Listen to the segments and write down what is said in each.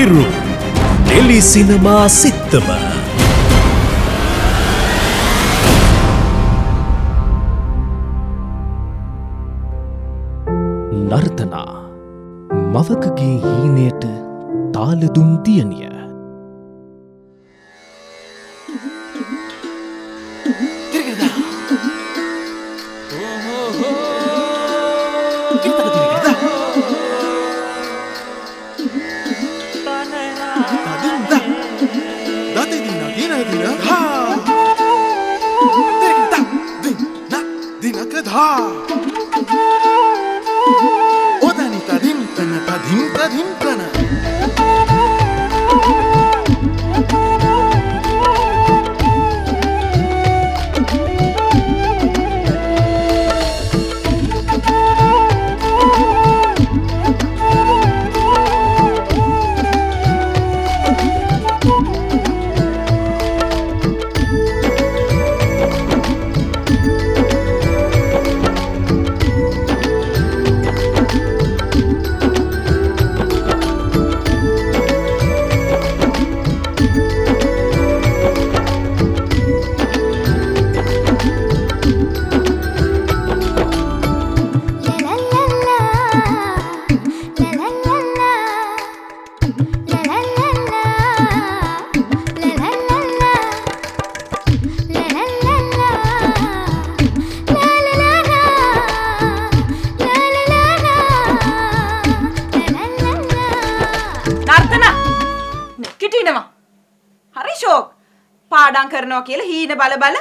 ඉරු tele සිනමා සිත්තම නර්තනා මවකගේ හීනයට තාල දුන් දියණිය අම්මට බෑ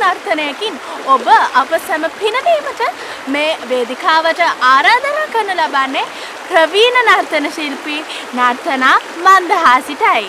මාව නවත්තන්න. ඔබ අප සැම පිනවීමට මේ වේදිකාවට ආරාධනා කරන ලබන්නේ ප්‍රවීණ නර්තන ශිල්පී නර්තනා මන්දහාසිටයි.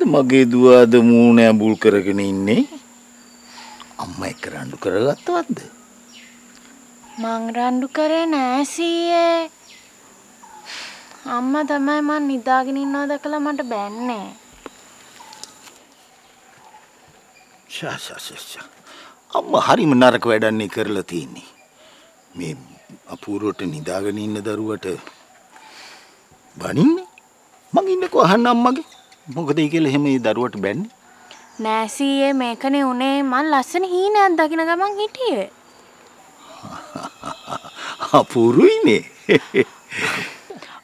කොහොමද මගේ දුව අද මූණ ඇඹුල් කරගෙන ඉන්නේ? අම්මයි කරඬු කරගත්තවත්ද? මං රඬු කරේ නෑ සීයේ. අම්මා තමයි මං නිදාගෙන ඉන්නවා දැකලා මට බැන්නේ. ශාසසස. අම්මා හරිම නරක වැඩන්නේ කරලා තින්නේ. මේ අපූර්වට නිදාගෙන ඉන්න දරුවට බනින්නේ? මං ඉන්නකෝ අහන්න අම්මගේ. මොකද ඒ කියලා එහෙම ඒ දරුවට බැන්නේ? නෑ සීයේ මේකනේ උනේ මං ලස්සන හීනයක් දකින්න ගමන් හිටියේ. අපූර්වයිනේ.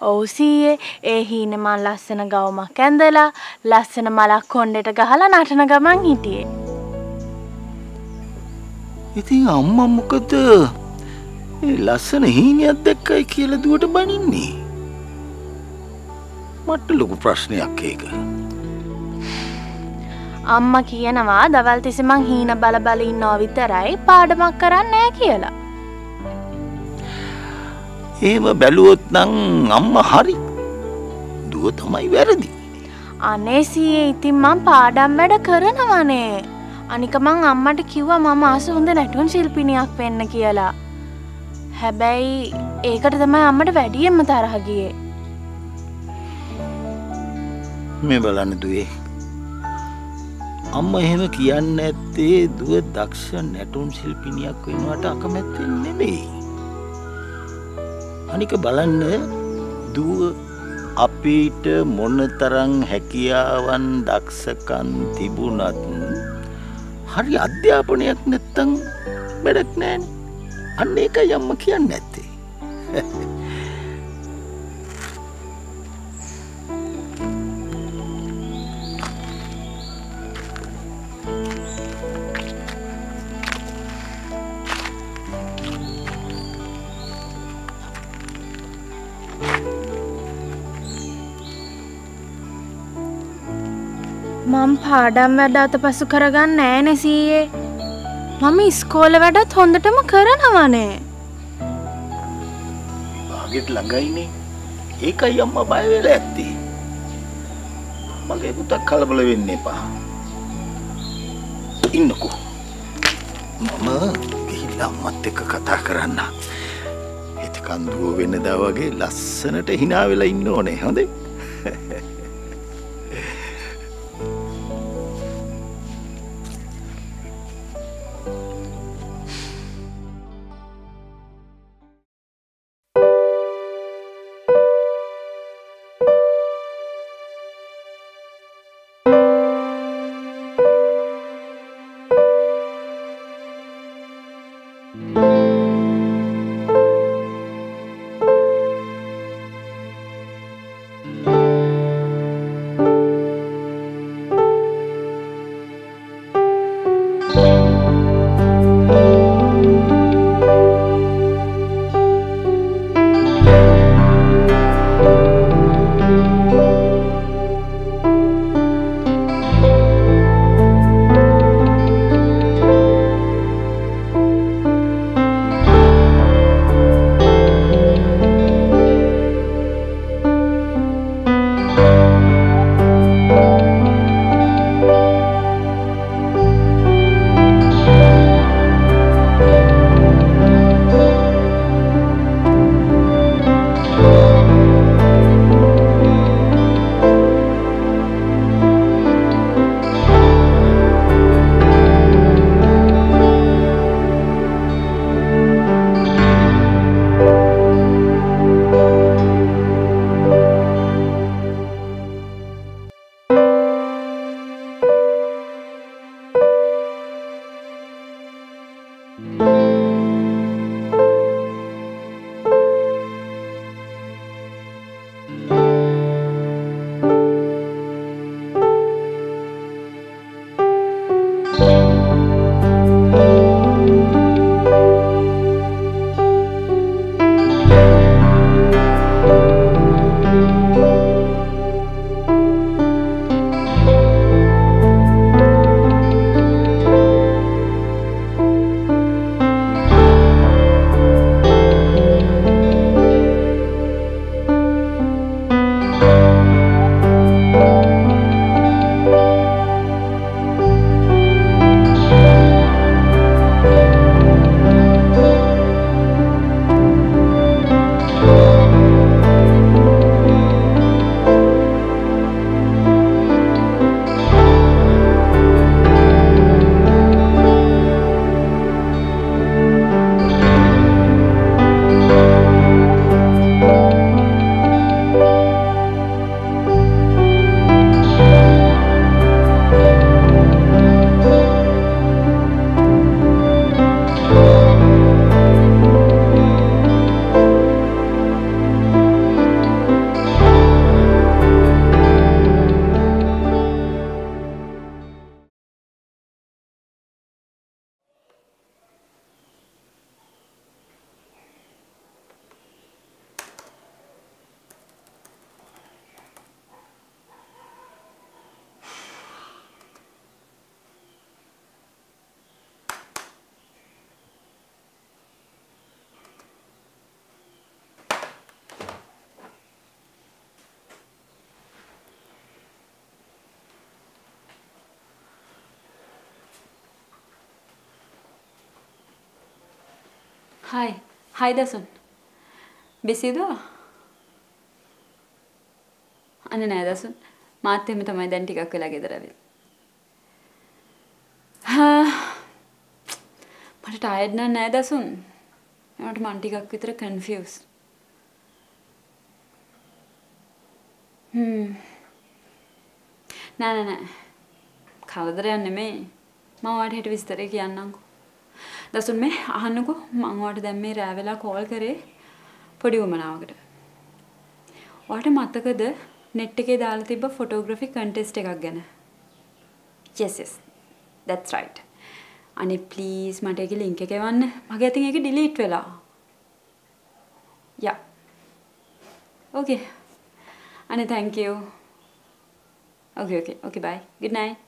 ඔව් සීයේ ඒ හීන මං ලස්සන ගවුමක් ඇඳලා ලස්සන මලක් කොණ්ඩෙට ගහලා නටන ගමන් හිටියේ. ඉතින් අම්මා මොකද ඒ ලස්සන හීනයක් දැක්කයි කියලා දුවට බනින්නේ? මට ලොකු ප්‍රශ්නයක් ඒක. අම්මා කියනවා දවල් තිස්සේ මං හීන බල බල ඉන්නවා විතරයි පාඩමක් කරන්නේ නැහැ කියලා. එහෙම බැලුවොත් නම් අම්මා හරි. දුව තමයි වැරදි. අනේ සීයේ ඉතින් මං පාඩම් වැඩ කරනවනේ. අනික මං අම්මට කිව්වා මම ආස හොඳ නැටුම් ශිල්පිනියක් වෙන්න කියලා. හැබැයි ඒකට තමයි අම්මට වැඩියෙන්ම තරහ ගියේ. මේ බලන්න දුවේ අම්මා එහෙම කියන්නේ නැත්තේ දුව දක්ෂ නැටුම් ශිල්පිනියක් වෙනවට අකමැත්තෙන් නෙමෙයි. අනික බලන්න දුව අපිට මොනතරම් හැකියාවන් දක්ෂකම් තිබුණත් හරි අධ්‍යාපනයක් නැත්තම් වැඩක් නැහැ. අන්න ඒකයි අම්මා කියන්නේ නැත්තේ. මම පාඩම් වැඩ අතපසු කරගන්නේ නෑනේ සීයේ. මම ඉස්කෝලේ වැඩත් හොඳටම කරනවනේ. භාගෙත් ළඟයිනේ. ඒකයි අම්මා බය වෙලා ඇත්තේ. මගේ පුතා කලබල වෙන්න එපා. ඉන්නකෝ. මම ගිහිල්ලා අම්මත් එක්ක කතා කරන්න. එතකන් දුව වෙනදා වගේ ලස්සනට hina වෙලා ඉන්න ඕනේ. හොඳේ. हाय हाय दसुन बिसीद अने नया दसुन माते में तमें दिन टीका लगे दरअल हाँ मैं टायर्ड ना नया दसुन मैं टीका इतना कंफ्यूज ना ना खादरा मे मावाट हेट विस्तरे कि अन्नाको दस में आन को मावाट दम्मे रावेला कॉल करे पड़ी मनावट वाट मत कद नेट के दालती फोटोग्रफी कंटेस्ट अग्गन यस यस दैट्स राइट अने प्लीज मटे की लिंक के वन मगे थिंग की डिलीट वेला या ओके अने thank you okay okay okay bye good night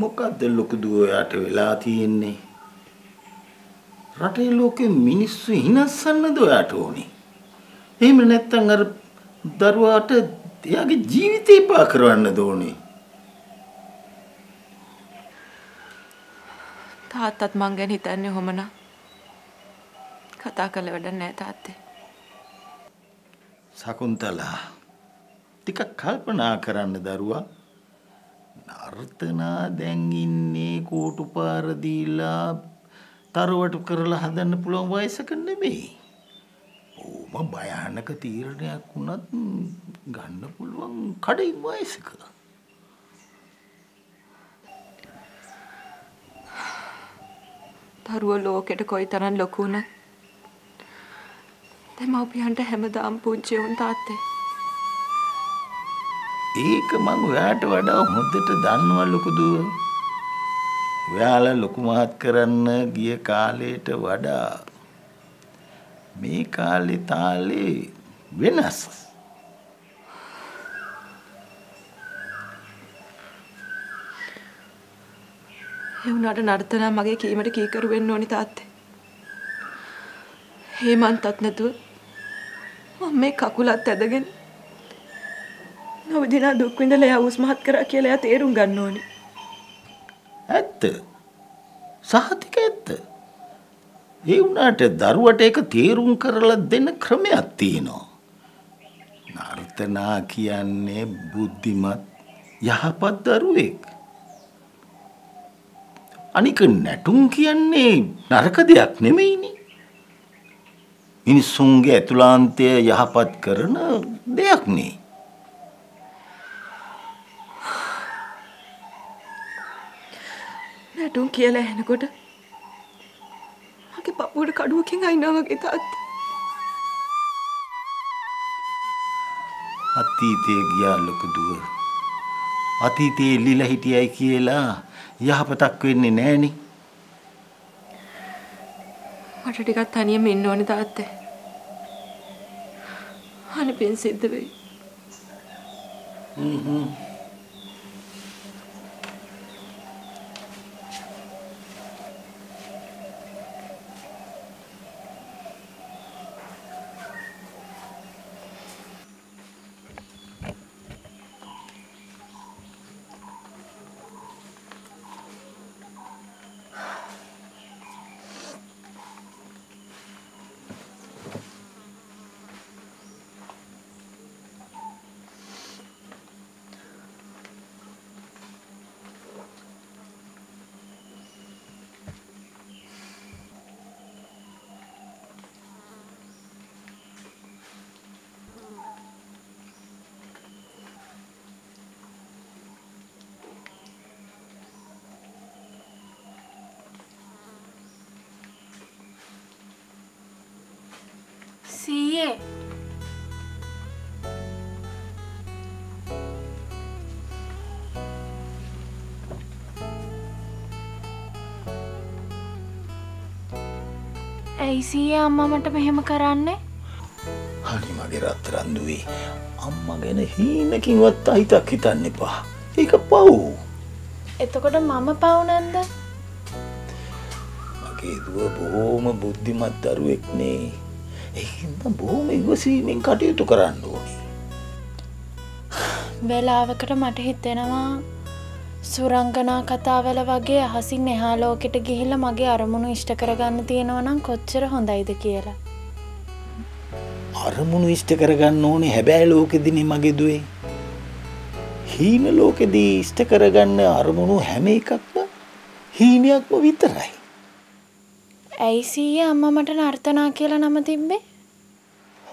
මොකද ලොකු ඔයාට වෙලා තියෙන්නේ? රටේ ලෝකෙ මිනිස්සු හිනස්සන්නද ඔයාට ඕනේ? එහෙම නැත්නම් අර දරුවාට එයාගේ ජීවිතේ පාවා කරවන්නද ඕනේ? තාත්තත් මං ගැන හිතන්නේ කොහොමද? කතා කළ වැඩ නැහැ තාත්තේ. සකුන්තලා ටිකක් කල්පනා කරන්න දරුවා. නර්තනා දැන් ඉන්නේ කෝටුපාර දීලා තරුවට කරලා හදන්න පුළුවන් වයසක නෙමෙයි. ඕම භයානක තීරණයක් වුණත් ගන්න පුළුවන් කඩින් වයසක. තරුව ලෝකෙට කොයිතරම් ලොකු වුණත් දෙමව්පියන්ට හැමදාම පුංචි වුන් තාත්තේ. ඒක මම ඔයාට වඩා හොඳට දන්නවා ලොකු දුව. ඔයාලා ලොකු මහත් කරන්න ගිය කාලයට වඩා මේ කාලේ තාලේ වෙනස්. ඒ උනාට නර්තනා මගේ කීමට කීකරු වෙන්න ඕනි තාත්තේ. හේමන්තත් නැතුව मम्मी ककुला तेदगे नवदीन दुख उस महत् करा के तेरू गन्नोनी अत साहतिक अत ये उनाट दरुवटे का तेरू करला देन क्रमे अतीनो नर्तना कियाने बुद्धिमत यहपत दरुवेक अनिक नटुं कियाने नरक देयक नेमेईनी මිනිසුන්ගේ ඇතුළාන්තය යහපත් කරන දෙයක් නේ. නටුන් කියලා එනකොට මගේ පපුවට කඩුවකින් අයින්නා වගේ තාත්තා. අතීතයේ ගියා ලොකු දුව. අතීතයේ ලීලා හිටියයි කියලා යහපතක් වෙන්නේ නැහනේ. මට ටිකක් තනියම ඉන්න ඕනේ තාත්තේ. අනපෙන් සිද්ධ වෙයි. ऐसी अम्मा मट मेहम कराने हनी मगे रात रंदुई अम्मा गेने हीन किंवत ताहिता किताने पा एक पाऊ එතකොට මම පාව නන්ද මගේ දුව බොහොම බුද්ධිමත් දරුවෙක් නේ. ඒ හින්දා බොහොම ඉවසීමෙන් කටයුතු කරන්න ඕනේ. වෙලාවකට මට හිතෙනවා සුරංගනා කතාවල වගේ අහසින් එහා ලෝකෙට ගිහිල්ලා මගේ අරමුණු ඉෂ්ට කරගන්න තියෙනවා නම් කොච්චර හොඳයිද කියලා. අරමුණු ඉෂ්ට කරගන්න ඕනේ හැබැයි ලෝකෙදිනේ මගේ දුවේ. හීන ලෝකෙදී ඉෂ්ට කරගන්න අරමුණු හැම එකක්ම හීනයක්ම විතරයි. ඇයි සීයා අම්මා මට නර්තනා කියලා නම තිබ්බේ?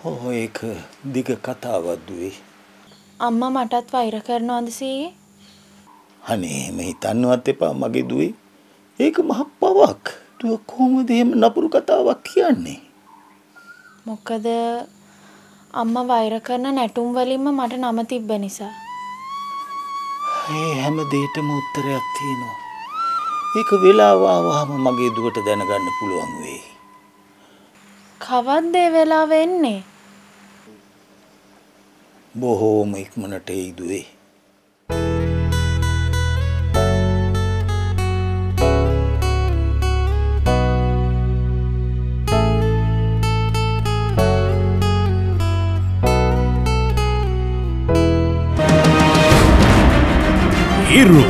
ඔව් ඒක දිග කතාවක් දුවේ. අම්මා මටත් වෛර කරනවද සීයේ? අනේ මේ හිතන්නවත් එපා මගේ දුවේ. ඒක මහ පවක්. දුව කොහොමද එහෙම නපුරු කතාවක් කියන්නේ? මොකද අම්මා වෛර කරන නැටුම් වලින්ම මට නම තිබ්බ නිසා. ඒ හැම දෙයකටම උත්තරයක් තියෙනවා. ඒක වෙලාව ආවම මගේ දුවට දැනගන්න පුළුවන් වෙයි. කවද්ද ඒ වෙලාව එන්නේ? බොහෝම ඉක්මනට ඒ දුවේ. හිරු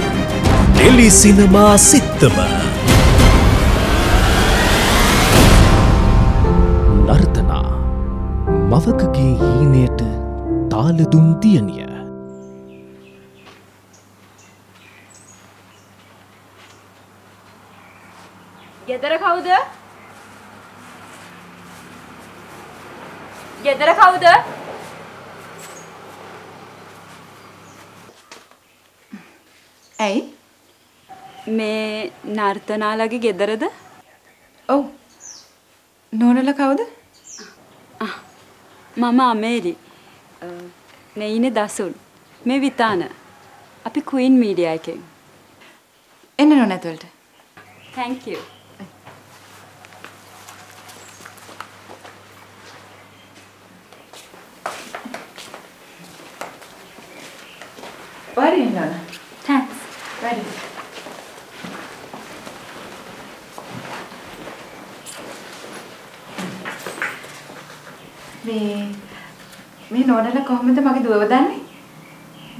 ටෙලි සිනමා සිත්තම නර්තනා මවකගේ හීනයට තාල දුන් දියණිය ගෙදර කවුද मैं नर्तना लगे गेदरद ओ नोनल कवद मामा अमेरी नईने दासूल मैं विताना अभी क्वीन मीडिया के इन नोना तोल्ट थैंक यू बारी नोना थैंक्स बारी मैं नोनल कोहमद मगे दुव दाने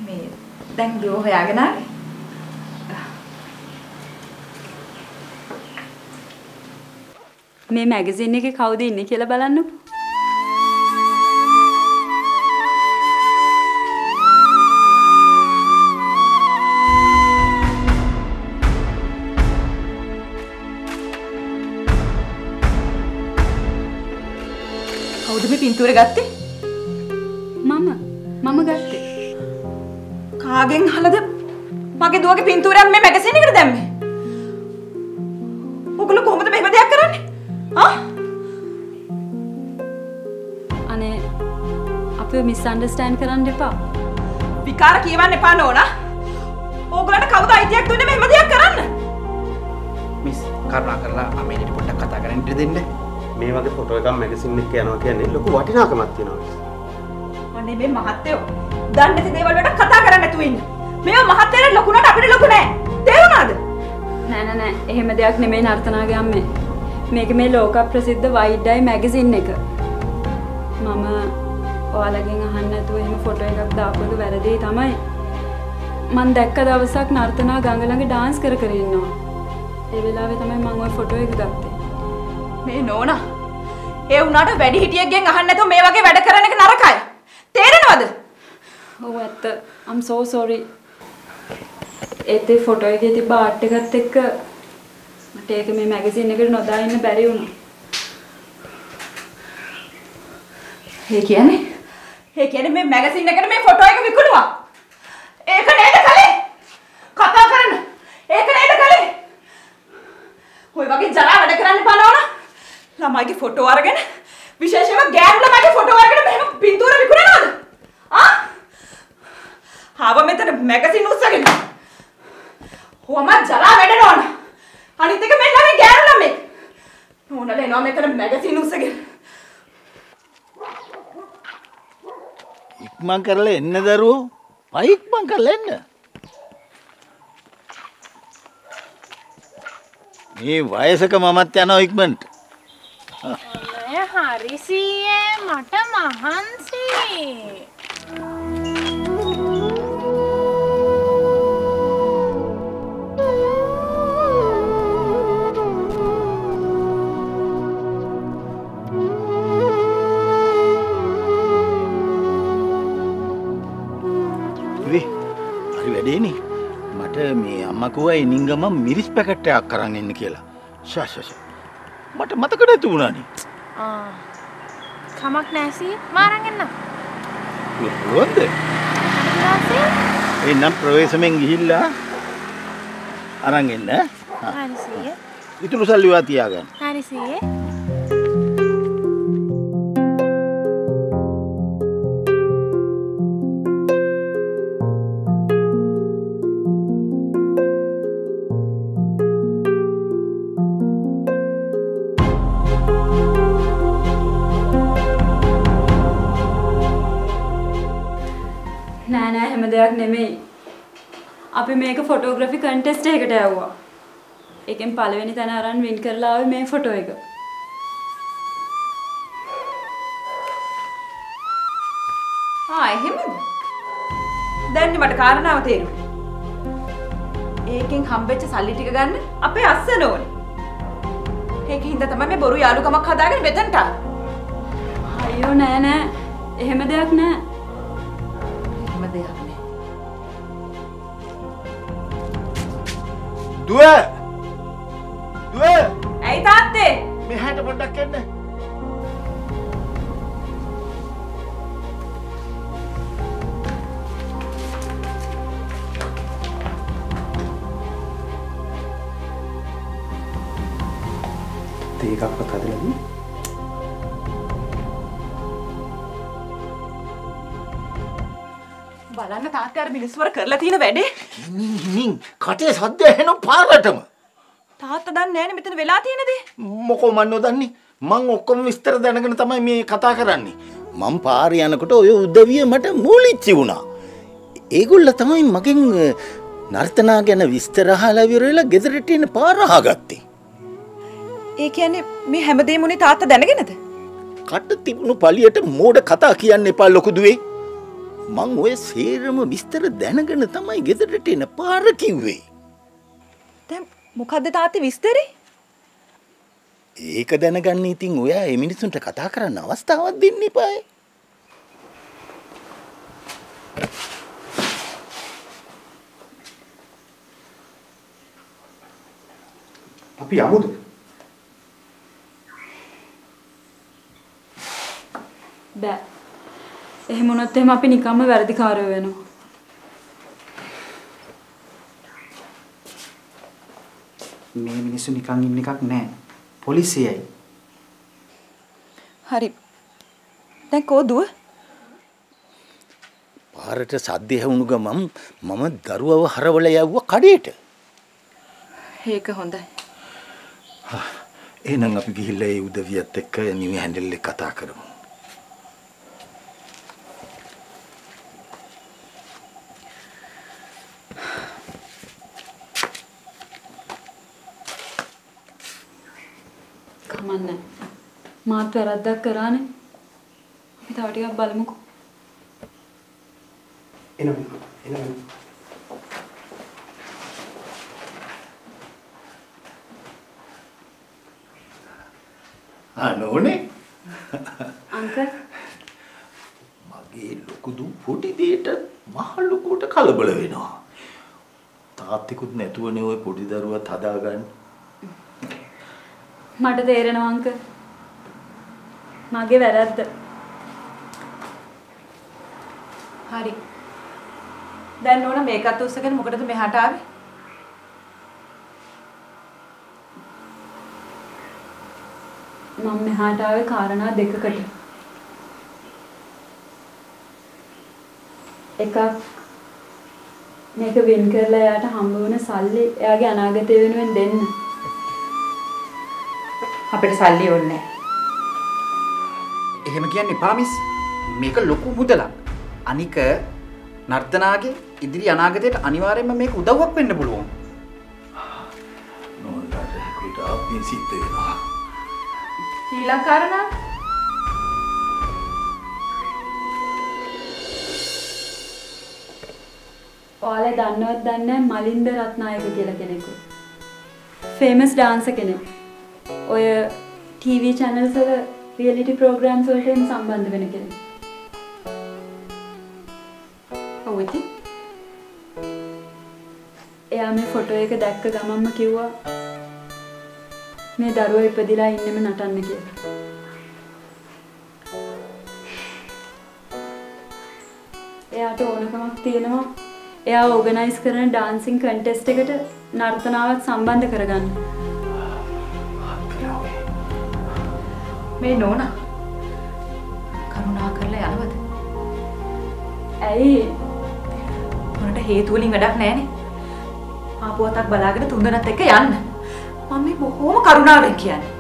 मैं दंग दुव होयागना मैं मैगज़ीन के खाऊ दे इन्ने केला බලන්න पिंतूर गाते मामा मामा गाते कागें हलद बाकी दुआ के पिंतूर अब मैं मैगज़ीन निकल दम में वो गुलो कोहमत बेहद याद करने हाँ अने आप ये मिसअंडरस्टैंड करने पा विकार की वाले पालो ना वो गुलो ना कावड़ा इतिहास तूने बेहद याद करने मिस करना करला अमेरिकी रिपोर्ट का ताकत इंटर दिन ले මේ වගේ ෆොටෝ එකක් මැගසින් එකේ යනවා කියන්නේ ලොකු වටිනාකමක් තියෙනවා. අනේ මේ මහත්තයෝ දන්නේ නැති දේවල් වලට කතා කරන්නේ නැතුව ඉන්න. මේවා මහත්තයලට ලොකු නට අපිට ලොකු නෑ. තේරුණාද? නෑ නෑ නෑ එහෙම දෙයක් නෙමෙයි නර්තනාගේ අම්මේ. මේක මේ ලෝක ප්‍රසිද්ධ වයිඩ් අය මැගසින් එක. මම ඔයාලගෙන් අහන්න නැතුව එහෙම ෆොටෝ එකක් දාපුවද වැරදි තමයි. මම දැක්ක දවසක් නර්තනා ගඟ ළඟ ඩාන්ස් කර කර ඉන්නවා. ඒ වෙලාවේ තමයි මම ওই ෆොටෝ එක ගත්තේ. මේ නෝනා ඒ උනාට වැඩි හිටියෙක්ගෙන් අහන්න නැතුව මේ වගේ වැඩ කරන එක නරකයි තේරෙනවද ඔව් ඇත්ත I'm so sorry ඒත් ෆොටෝ එකේ තිබ්බ ආට් එකත් එක්ක මට ඒක මේ මැගසින් එකට නොදා ඉන්න බැරි වුණා ඒ කියන්නේ මේ මැගසින් එකට මේ ෆොටෝ එක විකුණුවා ඒක නේද කලේ කතා කරන ඒක නේද කලේ කොයි වගේ ජරා වැඩ කරන්න බලනවා लमाई के फोटो आ रहे हैं ना विशेष रूप से गैर लमाई के फोटो आ रहे हैं ना मेरे पिंतूर अभी कुने ना हाँ हाँ वो मैं तेरे मैगज़ीन उस सके वो हमारे जला बैठे ना अरे तेरे को मैं लमे गैर लमे वो ना ले ना मैं तेरे मैगज़ीन उस सके इक्मा कर ले इन्ने दरु भाई इक्मा कर ले ना ये वायसे का मामत्या ना इक्मन मैं हारी सी है मटा महान सी वे अरे वैसे नहीं मटे मैं अम्मा को आई निंगमा मिरिस पैकेट आक कराने निकला शा शा शा मत मत करे तू ना नहीं खमक नैसी मारेंगे ना रोंद नैसी ये ना प्रवेश में गिल्ला आरंगे ना हाँ नैसी है इतने साल लिवाती आ गए हाँ नैसी है අපි මේක ෆොටෝග්‍රැෆි කන්ටෙස්ට් එකකට ආවා. ඒකෙන් පළවෙනි තැන අරන් වින් කරලා ආවේ මේ ෆොටෝ එක. ආ එහෙමද? දැන් මට කාරණාව තේරෙනවා. ඒකෙන් හම්බෙච්ච සල්ලි ටික ගන්න අපේ අස්සන ඕනේ. ඒකෙන්ද තමයි මේ බොරු යාළුකමක් හදාගෙන මෙතනට. අයියෝ නෑ නෑ. එහෙම දෙයක් නෑ. එහෙම දෙයක් නෑ. දුව! දුව! ඇයි තාත්තේ? මෙහෙට පොඩ්ඩක් එන්න. आप बता देंगे बाला ना तात्यार मिनिस्वर कर लेती ना वैडे निंग निंग काटे साध्य है ना पार लटम तात दान नैन मितन वेलाती ना दे मको मन्नो दानी माँगो कम विस्तर दान करने तमाय मैं कथा करानी माँ पार याना कुटो ये उद्दविये मटे मूली चिवुना एगुल लतमाय मगिंग नर्तना के ना विस्तर हाला विरोला गिदरेटी न पार हागती एक याने मैं हेमदेव मुनि तात देने के न थे। काट तिपनु पाली अटे मोड़ खाता किया नेपाल लोग दुए। माँग हुए शेर में बिस्तर देने के न तमाई गिदर टे न पार की हुए। तब मुखादे ताते बिस्तरे? एक देने का नीतिंग हुआ एमिनी सुन टक खाता करा नावस्ता हवा दिन नहीं पाए। अभी आमुद බෑ එහෙම වුණොත් එහෙම අපි නිකම්ම වැරදිකාරයෝ වෙනවා මේ මිනිස්සු නිකන් ඉන්න එකක් නෑ පොලිසියයි හරි දැන් කොදුව පාරට සද්ද ඇහුණු ගමන් මම දරුවව හරවල යවුවා කඩේට ඒක හොඳයි එහෙනම් අපි ගිහිල්ලා ඒ උදවියත් එක්ක නිවි හැන්ඩල් එක කතා කරමු मन्ना माँ तो रद्दा कराने इतावटी का बालमुख इन्हें आनोने अंकल मगे लोग दूं फोटी देटा माहलू कोटा खाल बड़े ना ताते कुछ नेतुओं ने वो फोटी दारुआ था दागन මට තේරෙනවා අංකල් මගේ වැරද්ද හරි දැන් ඕන මේකත් උස්සගෙන මොකටද මෙහාට ආවේ මම මෙහාට ආවේ කාරණා දෙකකට එකක් මේක වින් කරලා එයාට හම්බ වුණ සල්ලි එයාගේ අනාගතය වෙනුවෙන් දෙන්න අපිට සල්ලි ඕනේ නැහැ. එහෙම කියන්නේ පාමිස් මේක ලොකු මුදලක්. අනික නර්තනාගේ ඉදිරි අනාගතයට අනිවාර්යයෙන්ම මේක උදව්වක් වෙන්න පුළුවන්. නෝනාට ඒකට අපි සිත් වෙනවා. ඊළඟ ඔයාලා දන්නවද දන්නේ මලින්ද රත්නායක කියලා කෙනෙක්. ෆේමස් ඩාන්සර් කෙනෙක්. ඔය ටීවී channels වල reality programs වලට සම්බන්ධ වෙන කෙනෙක්. ඔවිති. එයා මේ ෆොටෝ එක දැක්ක ගමන්ම කිව්වා මේ දරුවා ඉපදිලා ඉන්නෙම නටන්න කියලා. එයාට ඕනකමක් තියෙනවා එයා organize කරන dancing contest එකට නර්තනාවත් සම්බන්ධ කරගන්න. මේ නෝනා කරුණා කරලා යනවද? ඇයි? මොකට හේතු වලින් වැඩක් නැහනේ. ආපුවතක් බලාගෙන තුන්දෙනාත් එක්ක යන්න. මම මේ බොහොම කරුණාවෙන් කියන්නේ.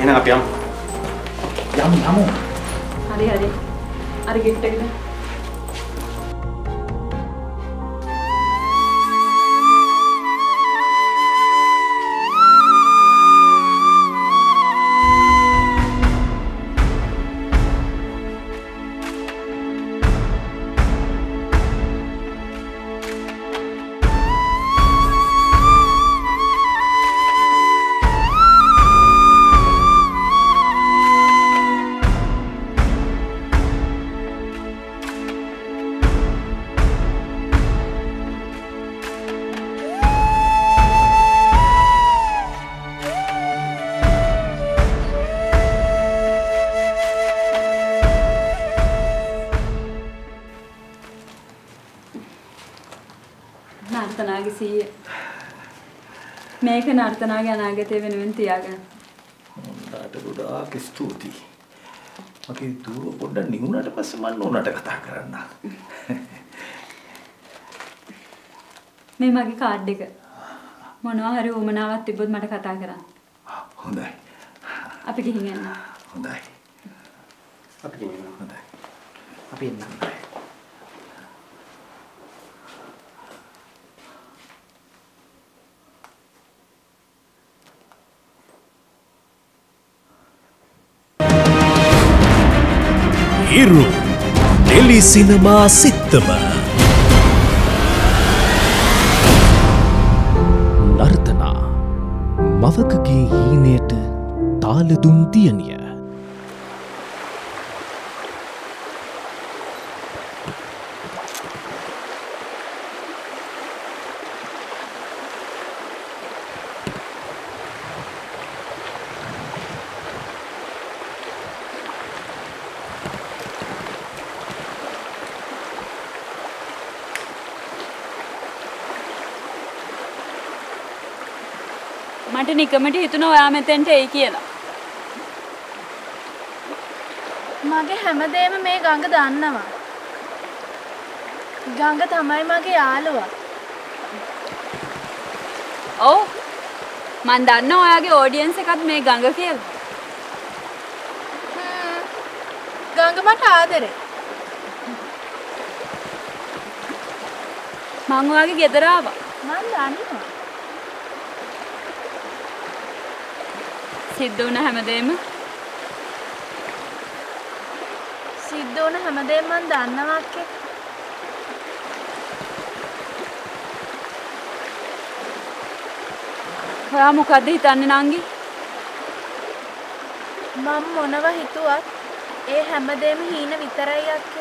එහෙනම් අපි යමු. යමු. හරි හරි. අර ගෙට් එකට මේක නර්තනා ගැන අනාගතේ වෙනුවෙන් තියාගන්න. උඹට ගොඩාක් ස්තුතියි. මගේ දුව පොඩ්ඩක් නිහුණට පස්සේ මම නෝනට කතා කරන්න. මේ මගේ කාඩ් එක. මොනවා හරි උමනාවක් තිබ්බොත් මට කතා කරන්න. හොඳයි. අපි ගිහින් යන්න. හොඳයි. අපි ගිහින් යන්න. හොඳයි. අපි එන්න. Hero Delhi Cinema Sittama Nartana Mavakage heeneyata taala dun tiyaniya मटे निकमटी इतना वाया में तेंटे एक ही है ना माँगे हमेदे में गांगा दानना वां गांगा थमाई माँगे आलवा ओ मंदानना वाया के ऑडियंस के साथ में गांगा किया गांगा मट आधेरे माँगो वाया के गेदरा आवा मंदानी वां सिद्धोना हमेदेम मन दानना वाक्य वहाँ मुकादे हिताने नांगी मम मोनवा हितुआ ये हमेदेम ही न वितराई आक्य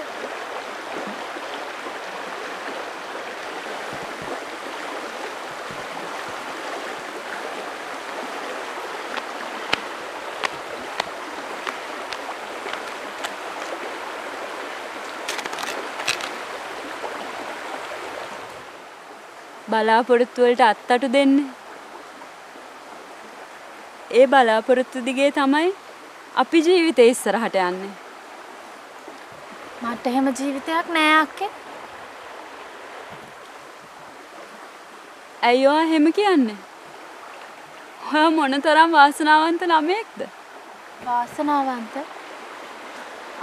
බලාපොරොත්තු වලට අත්තටු දෙන්නේ. ඒ බලාපොරොත්තු දිගේ තමයි අපි ජීවිතේ ඉස්සරහට යන්නේ. මට එහෙම ජීවිතයක් නෑ අක්කේ. අයියෝ එහෙම කියන්නේ. ඔයා මොනතරම් වාසනාවන්ත ළමයෙක්ද? වාසනාවන්ත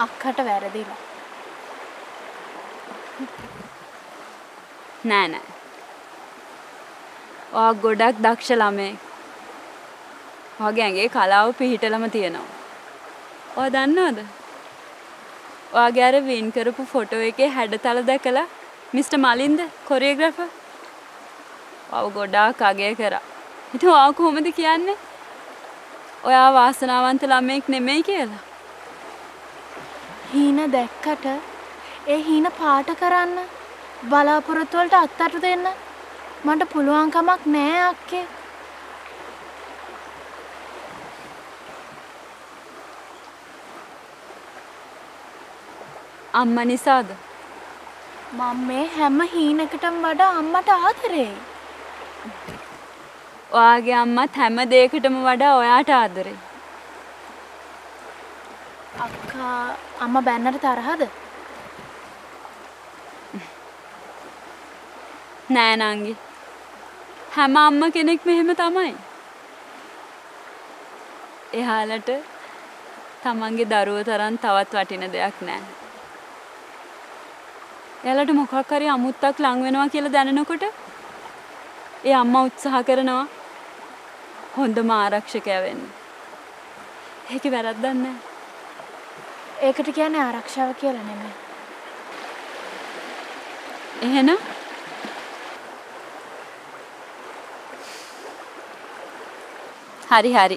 අක්කට වැරදිලා. නෑ නෑ. और गोडक दक्षला में और गैंगे खालाओ पीटला मत ये ना और दान्ना द और ग्यारे वेन करो पु फोटो एके हेड ताला द कला मिस्टर मालिंद कोरियोग्राफर और गोडक आगे करा इतो आँखों में दिखिया ने और आ वासनावंत लामे एक ने में किया था हीना देख कर टा ये हीना पाठ कराना बालापुरतोल टा अत्तर देना මට පුළුවන් කමක් නෑ අක්කේ. අම්මා නිසාද? මම මේ හැම හීනකටම වඩා අම්මට ආදරේ. ඔයාගේ අම්මත් හැම දෙයකටම වඩා ඔයාට ආදරේ. අක්කා අම්මා බැන්නට තරහද? නෑ නංගි. හැම අම්ම කෙනෙක් මෙහෙම තමයි. එහාලට තමන්ගේ දරුවෝ තරම් තවත් වටින දෙයක් නෑ. එයාලට මොකක් හරි අමුත්තක් ලඟ වෙනවා කියලා දැනනකොට ඒ අම්මා උත්සාහ කරනවා හොඳම ආරක්ෂකයා වෙන්න. ඒක වැරද්දක් නෑ. ඒකට කියන්නේ ආරක්ෂාව කියලා නෙමෙයි. එහෙනම් හරි හරි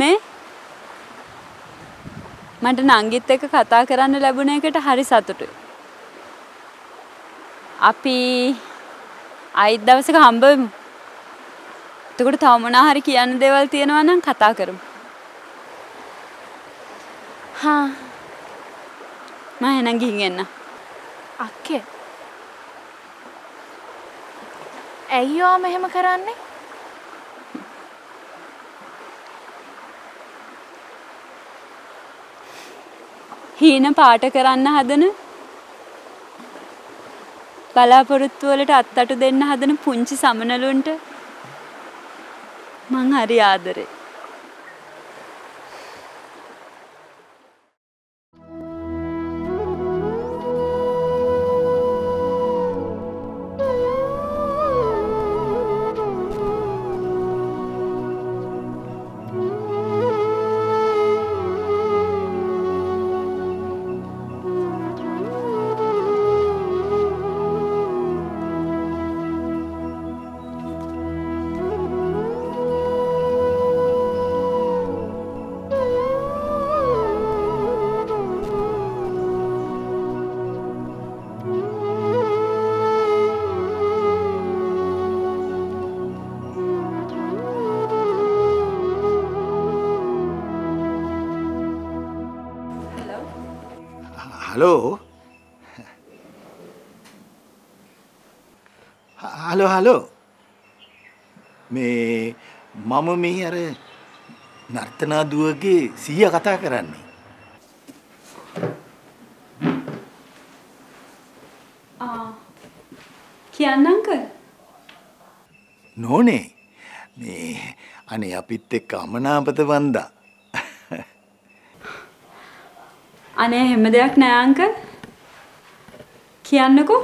මේ මට නංගිත් එක්ක කතා කරන්න ලැබුණ එකට හරි සතුටුයි. අපි අයිත් දවසක හම්බ වෙමු. එතකොට තව මොනවා හරි කියන්න දේවල් තියෙනවා නම් කතා කරමු. හා මම එහෙනම් ගිහින් එන්න. අක්කේ ඇයි ඔයා මෙහෙම කරන්නේ? හීන පාට කරන්න හදන බලාපොරොත්තු වලට අත්තට දෙන්න හදන පුංචි සමනලුන්ට මං හරි ආදරේ. Hello? Hello, hello. Me, mama me are Nartana duwage siya katha karanne. Kiyanna uncle? No ne. Me ane apith ekka amanapatha wanda. අනේ හැම දෙයක් නෑ අංකල් කියන්නකෝ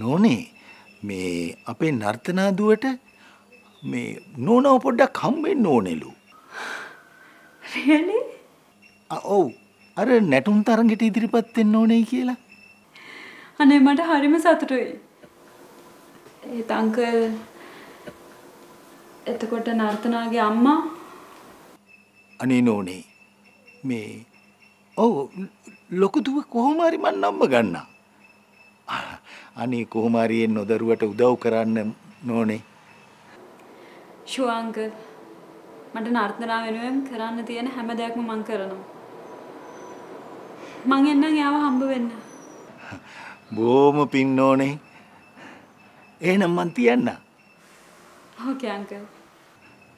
නෝනේ මේ අපේ නර්තනා දුවට මේ නෝනව පොඩ්ඩක් හම්බෙන්න ඕනෙලු really ඔව් අර නැටුම් තරඟෙට ඉදිරිපත් වෙන්න ඕනේ කියලා අනේ මට හරිම සතුටුයි ඒත් අංකල් එතකොට නර්තනාගේ අම්මා අනේ නෝනේ මේ Oh, look at the Kohomari man number gunna. Annie Kohomari and other what of Daukaran, no name. Sure, uncle. Madame Arthur Avenue, Karanati and Hamadak Mankarano. Mangana Yava Humbuin. Boom up in no name. In a Mantiana. Okay, uncle.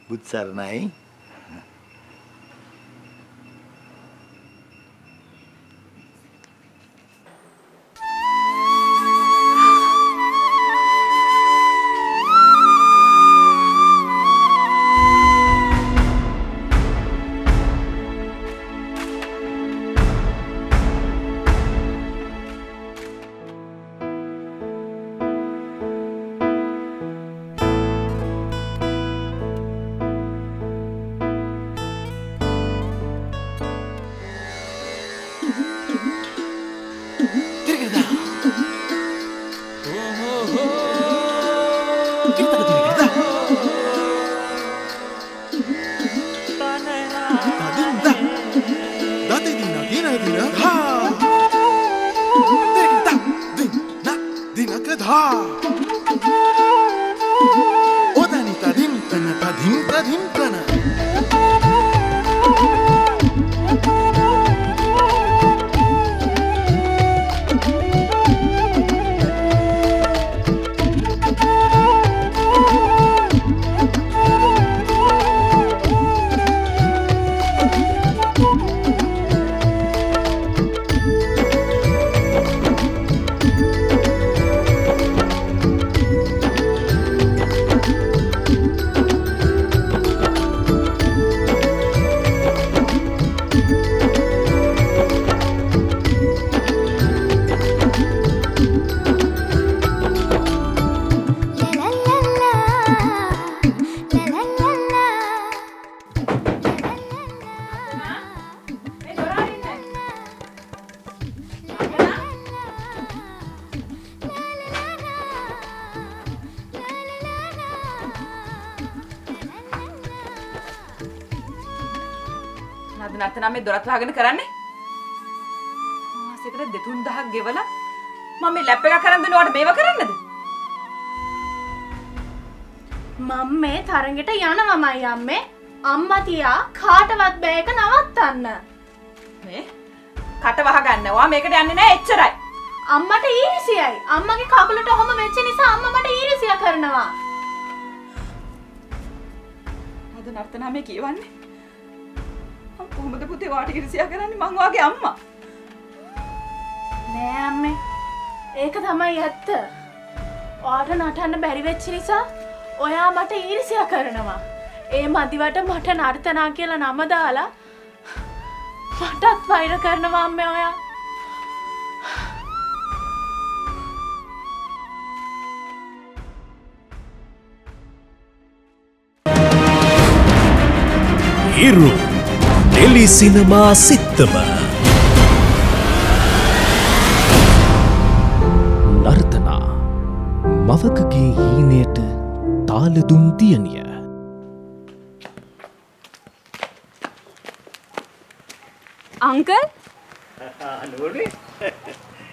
Butsarnai. मैं दौरात भागने कराने वहाँ से कर देतून दाग गे वाला mummy laptop का कराने दोनों और बेवा कराने दे मम्मे थारंगे टा याना मम्मा याम्मे अम्मा तिया खाटवाद बेका नवात्तान्ना मैं खाटवाह करने वहाँ मेरे को डालने ना एच्चराई अम्मा टा ईरिसी आई अम्मा के खाकुले टा होम मेच्चे निशा अम्मा मटे ईरिसी තියෙනවා. අද නර්තනා මේ කියවන්නේ. මම කොහොමද පුතේ වාට ඉරිසියා කරන්නේ මං වාගේ අම්මා. නෑ අම්මේ. ඒක තමයි ඇත්ත. වාට නටන්න බැරි වෙච්ච නිසා ඔයා මට ඉරිසියා කරනවා. ඒ මදිවට මට නර්තනා කියලා නම දාලා මටත් වෛර කරනවා අම්මේ ඔයා. ඉරු ටෙලි සිනමා සිත්තම නර්තනා මවකගේ හීනයට තාල දුන් තියනිය අංකල් නෝනේ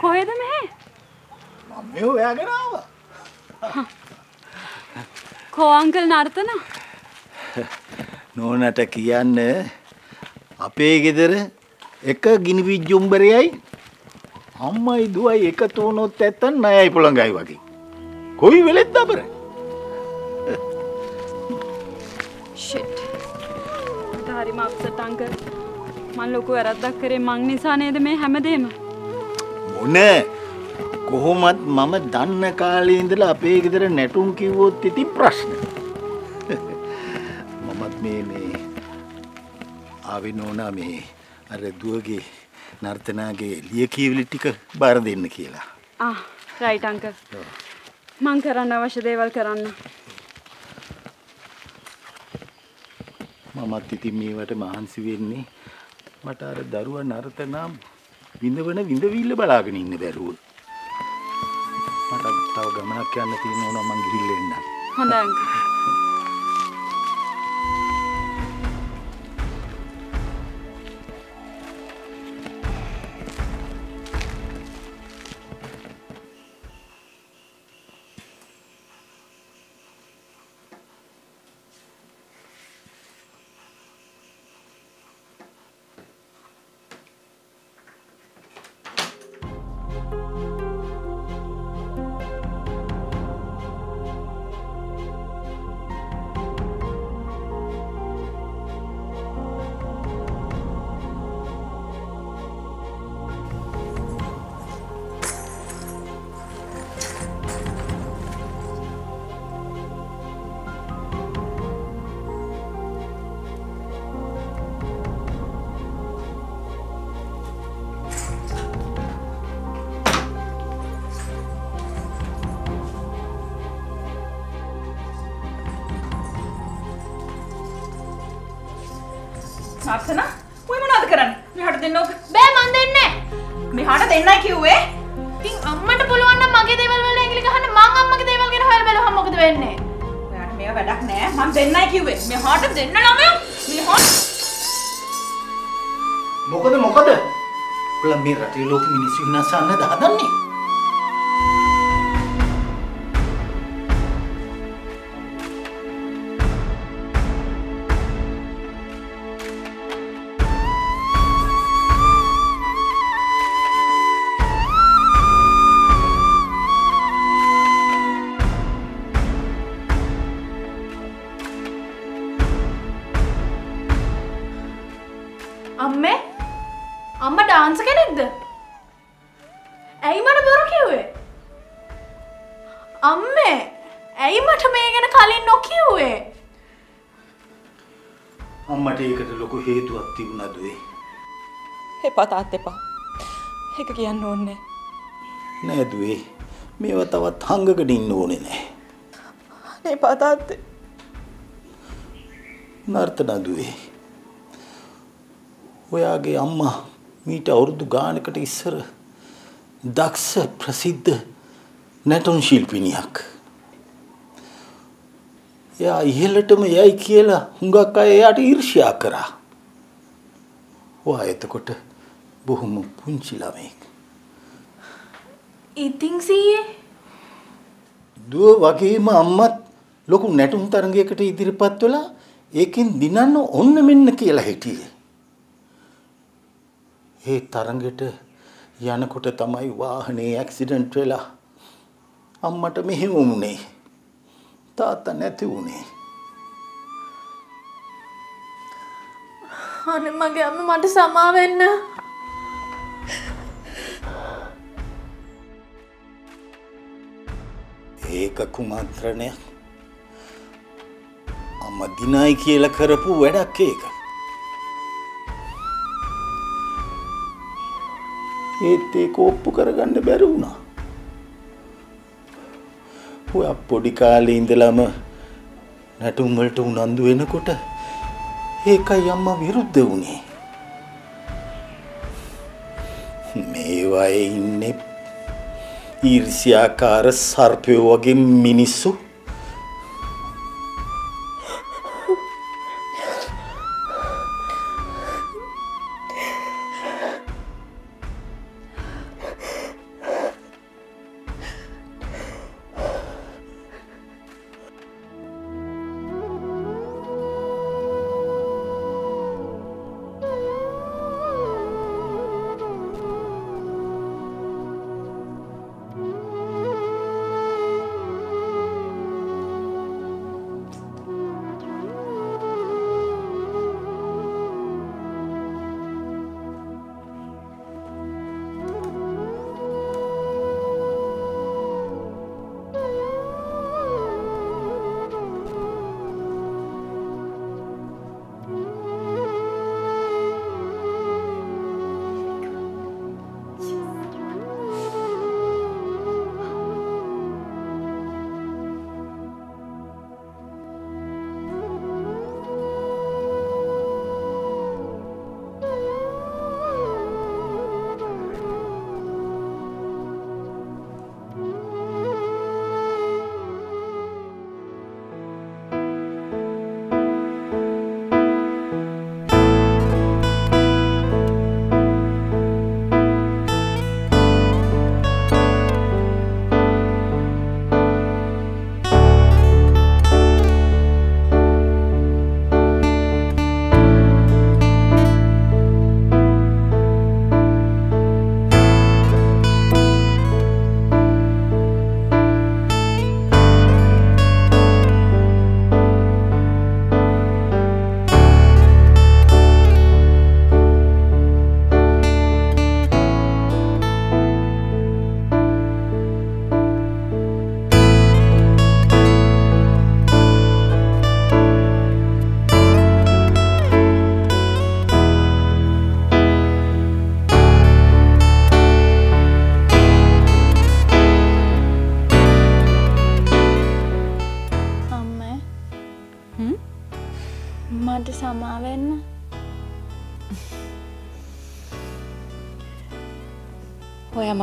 කොහෙද මෙහෙ මම ඔයාගෙන ආවා කො අංකල් නර්තනා नोनट किदर एक गिनीबीजुंबरी अम्मा दुआई एक तो नो तेतन नया पुलंगाई वाकी कोई वेले दबर शिट तारी माफ सतांकर मान लो को अरदा करे मांगने साने दे में हम देम मोने කොහොමත් මම දන්න කාලේ ඉඳලා අපේ ගෙදර නැටුම් කිව්වොත් ඉති ප්‍රශ්න මේ ආවිනෝනා මේ අර දුවගේ නර්තනාගේ ලියකියවිලි ටික බාර දෙන්න කියලා. ආ රයිට් අංකල්. මං කරන්න අවශ්‍ය දේවල් කරන්න. මමත් ඉතින් මේවට මහන්සි වෙන්නේ මට අර දරුවා නර්තනා විඳවන විඳවිල්ල බලාගෙන ඉන්න බැරුව. මට තව ගමනක් යන්න තියෙනවා මං ගිහිල්ලා එන්න. හොඳයි අංකල්. නර්තනා කොයි මොනවද කරන්නේ මෙහාට දෙන්නෝ බෑ මන් දෙන්නේ මෙහාට දෙන්නයි කිව්වේ ඉතින් අම්මට පුළුවන් නම් මගේ දේවල් වල ඇඟිලි ගහන්න මං අම්මගේ දේවල් ගැන හොයලා බලවහම මොකද වෙන්නේ ඔයාට මේව වැඩක් නෑ මන් දෙන්නයි කිව්වේ මෙහාට දෙන්න ළමයෝ මෙහාට මොකද ඔයාලා මේ රටේ ලෝක මිනිස්සු ඉන්නසන්න දහදන්නේ ඔයාගේ අම්මා මීට අවුරුදු ගානකට ඉස්සර දක්ෂ ප්‍රසිද්ධ නැටුම් ශිල්පිනියක්. එයා ඉහෙලටම යයි කියලා හුඟක් අය එයාට ඊර්ෂ්‍යා කරා. ඔයා එතකොට බොහොම පුංචි ළමෙක්. ඉතින් සීයේ දුව වගේම අම්මත් ලොකු නැටුම් තරඟයකට ඉදිරිපත් වෙලා ඒකෙන් දිනන්න ඕන්න මෙන්න කියලා හිටියේ. ඒ තරඟෙට යනකොට තමයි වාහනේ ඇක්සිඩන්ට් වෙලා අම්මට මෙහෙම වුනේ. තාත්තා නැති වුණේ. අනේ මගේ අම්මා මට සමා වෙන්න. ඒක කුමන්ත්‍රණයක්. අම්මා දිනයි කියලා කරපු වැඩක් ඒක. ඒත් ඒක ඔප්පු කරගන්න බැරි වුණා. ඔයා පොඩි කාලේ ඉඳලම නැටුම් වලට උනන්දු වෙනකොට ඒකයි අම්මා විරුද්ධ වුණේ. මේ වයේ ඉන්නේ ඊර්ෂ්‍යාකාර සර්පයෝ වගේ මිනිස්සු.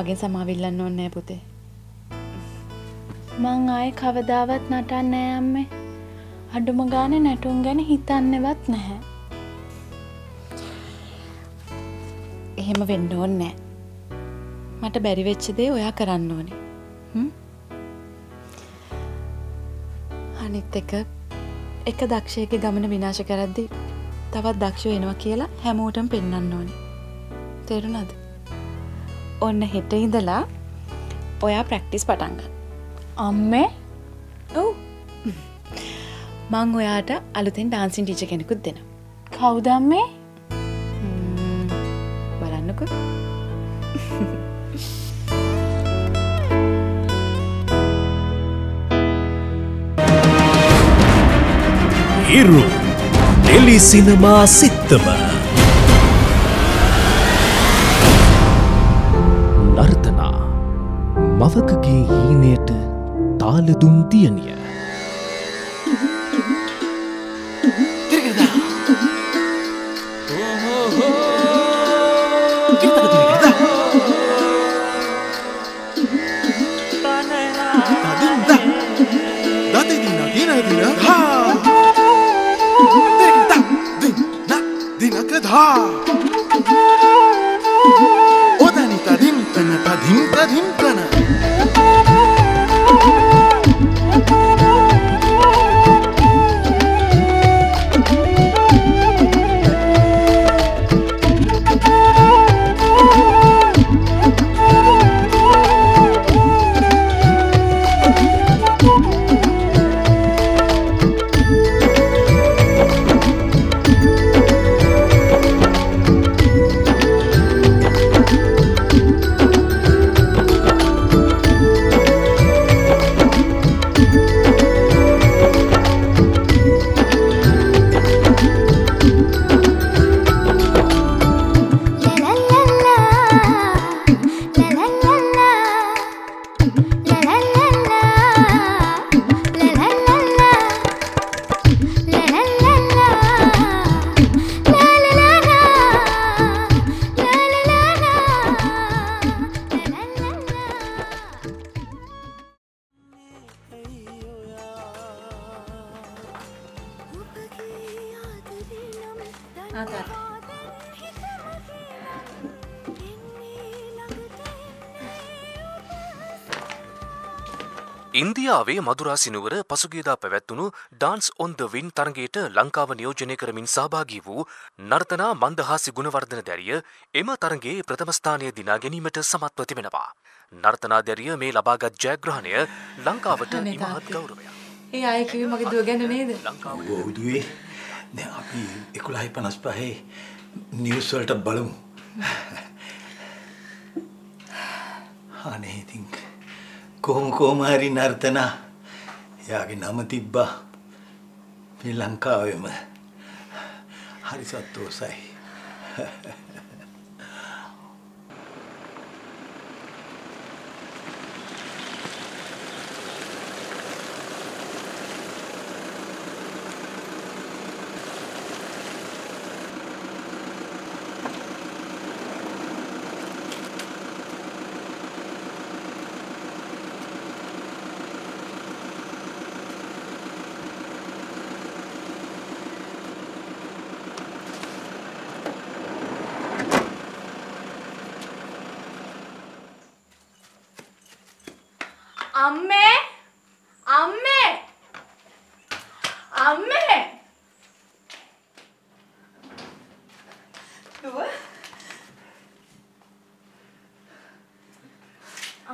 මගෙන් සමාවෙන්න ඕනේ නෑ පුතේ. මං ආයේ කවදාවත් නටන්නේ නෑ අම්මේ. අඩුම ගානේ නැටුම් ගැන හිතන්නේවත් නැහැ. එහෙම වෙන්න ඕනේ නෑ. මට බැරි වෙච්ච දේ ඔයා කරන්න ඕනේ. අනිත් එක දක්ෂයෙක්ගේ ගමන විනාශ කරද්දී තවත් දක්ෂයෝ එනවා කියලා හැමෝටම පෙන්වන්න ඕනේ. තේරුණාද? ඔන්න හෙට ඉඳලා ඔයා ප්‍රැක්ටිස් පටන් ගන්න. අම්මේ? ඔව්. මං ඔයාට අලුතෙන් ඩාන්සින් ටීචර් කෙනෙකුත් දෙනවා. කවුද අම්මේ? බලන්නකෝ. ඉරු ටෙලි සිනමා සිත්තම මවකගේ හීනයට තාල දුන් තියනිය. आदत ඉන්දියාවේ මදුරා සිනුවර පසුගියදා පැවැත්වුණු ඩාන්ස් ඔන් ද වින් තරගයට ලංකාව නියෝජනය කරමින් සහභාගී වූ නර්තනා මන්දහාසි ගුණවර්ධන දැරිය එම තරගයේ ප්‍රථම ස්ථානය දිනා ගැනීමට සමත්ව තිබෙනවා. නර්තනා දැරිය මේ ලබාගත් ජයග්‍රහණය ලංකාවට ඉමහත් ගෞරවයක්. ඒ අය කිව්වේ මගේ දුව ගැන නේද? ලංකාවේ දුවේ. දැන් අපි 11:55 නිවුස් වලට බලමු. අනේ ඉතින් කොහොම කොහොම හරි නර්තනා එයාගේ නම තිබ්බා මේ ලංකාවෙම හරි සතුටුයි. अम्मे अम्मे अम्मे दुआ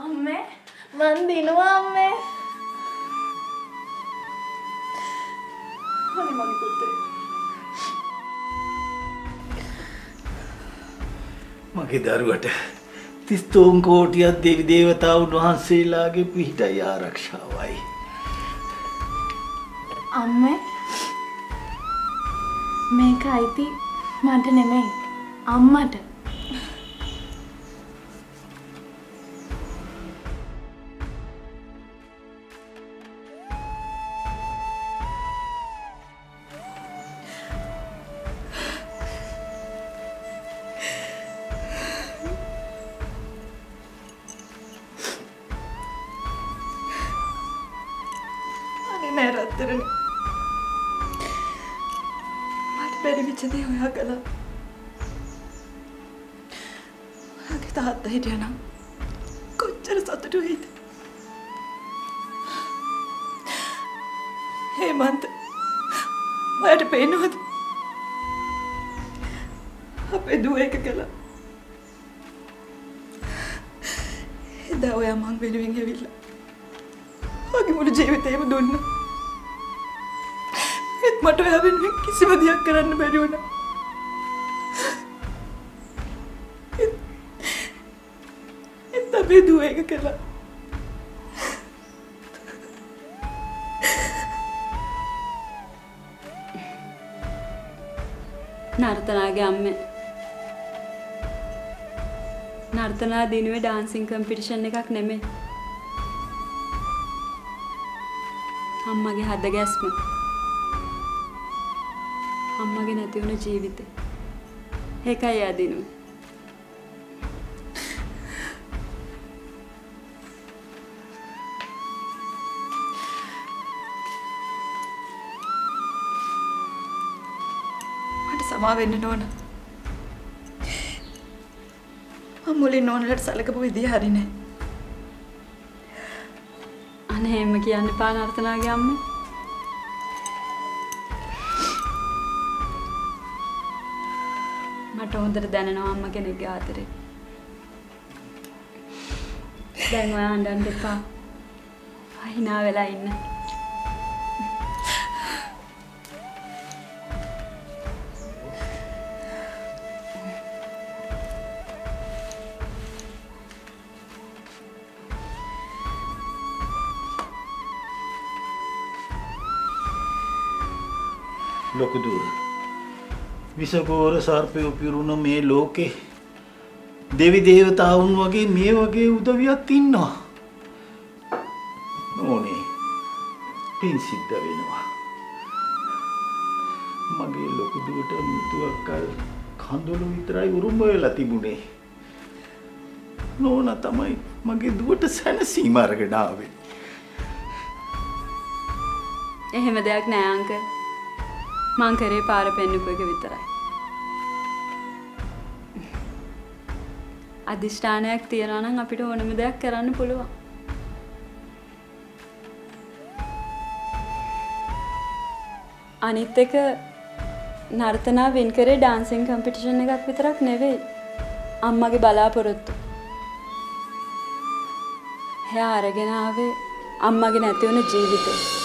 अम्मे मन दिनुआ अम्मे हनी मम्मी कुत्ते मगे दारुवट तिस्तों कोटिया देवी देवताओं वहां से लागे पीटा या रक्षा वाई अम्मे मैं कही थी माटे ने मैं अम्मा टे නර්තනා දිනුවේ ඩාන්සින් කම්පිටිෂන් එකක් නෙමෙයි. අම්මගේ හදගැස්ම. අම්මගේ නැති වුණ ජීවිතේ. ඒකයි ආදිනුවේ. මට සමා වෙන්න ඕන. मुले नॉन लड़ साल का भी दिया हरी ने अने मैं क्या नेपाल नर्तना गया मैं मटों दर देने ना आम के निग्गा आते रे देंगे वहाँ अंडन देखा वही ना वेला इन्ने विषकोर सर्पे उपिरुन मे लोके देवी देवताउन वगे मे वगे उदवियत इन्नवा नोने पिन सिद्ध वेनवा मगे लोक दुवट मुतुअक्कल खंदोलु वितराई उरुम वेला तिबुने नोना තමයි මගේ දුවට සැනසීම අරගෙන ආවේ එහෙම දෙයක් නෑ අංක මං කරේ පාර පෙන්නුපෙක විතරයි අදිෂ්ඨානයක් තියනවා නම් අපිට ඕනම දෙයක් කරන්න පුළුවන්. අනිත් එක නර්තනා වින් කරේ ඩාන්සින් කම්පිටිෂන් එකක් විතරක් නෙවෙයි. අම්මගේ බලාපොරොත්තු. එයා අරගෙන ආවේ අම්මගේ නැති වුණු ජීවිතේ.